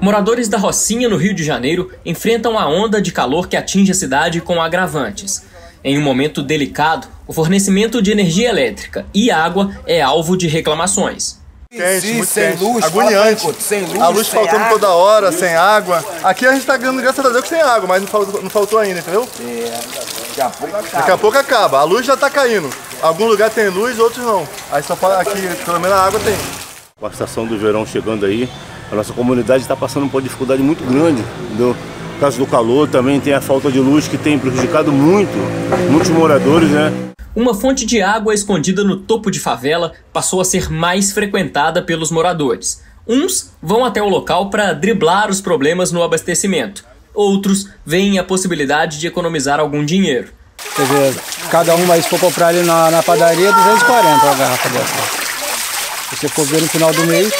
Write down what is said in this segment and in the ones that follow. Moradores da Rocinha, no Rio de Janeiro, enfrentam a onda de calor que atinge a cidade com agravantes. Em um momento delicado, o fornecimento de energia elétrica e água é alvo de reclamações. Muito sem luz, agoniante. A luz faltando toda hora, sem água. Aqui a gente tá ganhando, graças a Deus, sem água, mas não faltou ainda, entendeu? Daqui a pouco acaba. A luz já tá caindo. Algum lugar tem luz, outros não. Aí só aqui, pelo menos a água tem. Com a estação do verão chegando aí, a nossa comunidade está passando por uma dificuldade muito grande, entendeu? Por causa do calor, também tem a falta de luz que tem prejudicado muitos moradores, né? Uma fonte de água escondida no topo de favela passou a ser mais frequentada pelos moradores. Uns vão até o local para driblar os problemas no abastecimento. Outros veem a possibilidade de economizar algum dinheiro. Quer dizer, cada um vai, se for comprar ali na padaria, 240 a garrafa dessa. Se você for ver no final do mês,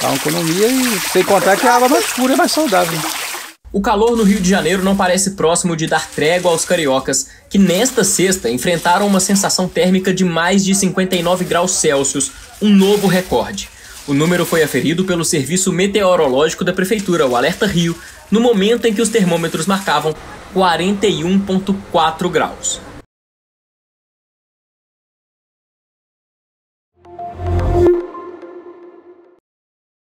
dá uma economia, e sem contar que a água mais pura é mais saudável. O calor no Rio de Janeiro não parece próximo de dar trégua aos cariocas, que nesta sexta enfrentaram uma sensação térmica de mais de 59 graus Celsius, um novo recorde. O número foi aferido pelo Serviço Meteorológico da Prefeitura, o Alerta Rio, no momento em que os termômetros marcavam 41,4 graus.